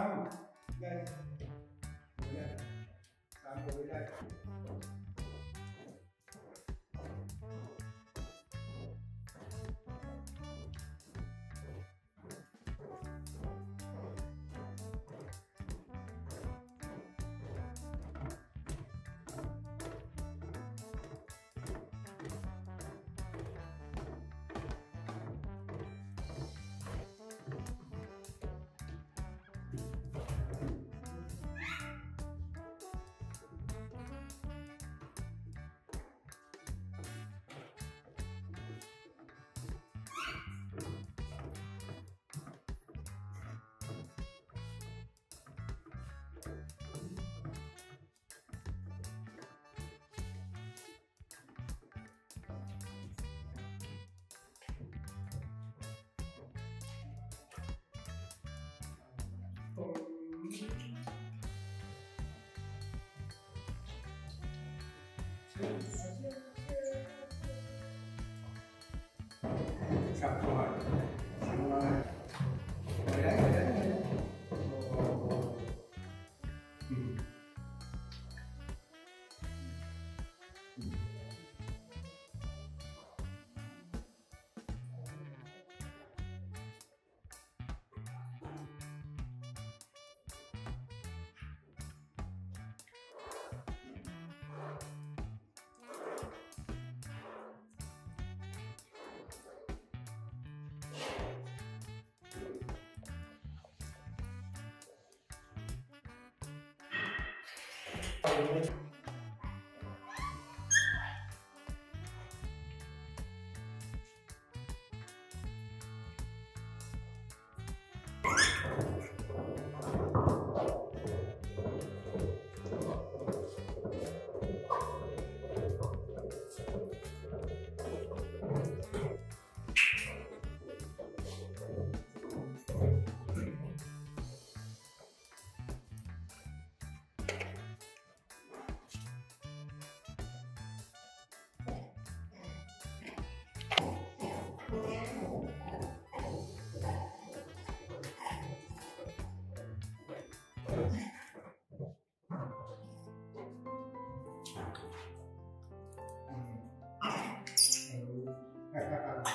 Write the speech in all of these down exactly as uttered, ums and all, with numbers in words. Không, đây, đây, sang cô đây. Chào cô hỏi. Đấy đấy đấy đấy. Ừ. Ừ. Tại đây các bạn. Ngon các bạn.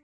ừ.